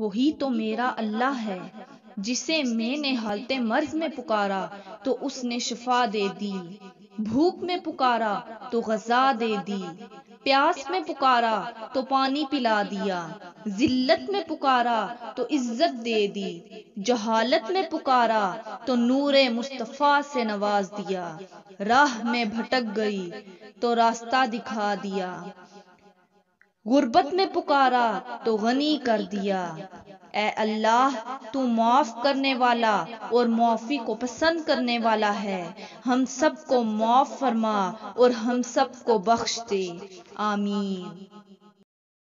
वही तो मेरा अल्लाह है जिसे मैंने हालते मर्ज में पुकारा तो उसने शफा दे दी, भूख में पुकारा तो ग़ज़ा दे दी, प्यास में पुकारा तो पानी पिला दिया, जिल्लत में पुकारा तो इज्जत दे दी, जहालत में पुकारा तो नूरे मुस्तफ़ा से नवाज दिया, राह में भटक गई तो रास्ता दिखा दिया, गुर्बत में पुकारा तो गनी कर दिया। ए अल्लाह, तू माफ़ करने वाला और माफ़ी को पसंद करने वाला है। हम सब को माफ़ फरमा और हम सब को बख्श दे। आमीन।